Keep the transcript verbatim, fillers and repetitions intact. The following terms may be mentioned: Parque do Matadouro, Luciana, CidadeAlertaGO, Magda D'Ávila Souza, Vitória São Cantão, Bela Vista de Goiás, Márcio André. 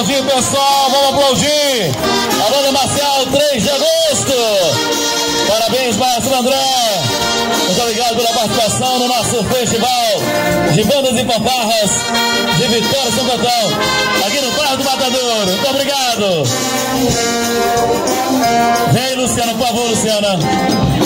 aplaudir, pessoal, vamos aplaudir. A dona Marcial, três de agosto. Parabéns, Márcio André. Muito obrigado pela participação no nosso festival de bandas e fanfarras de Vitória São Cantão, aqui no Parque do Matadouro. Muito obrigado. Vem, Luciana, por favor, Luciana.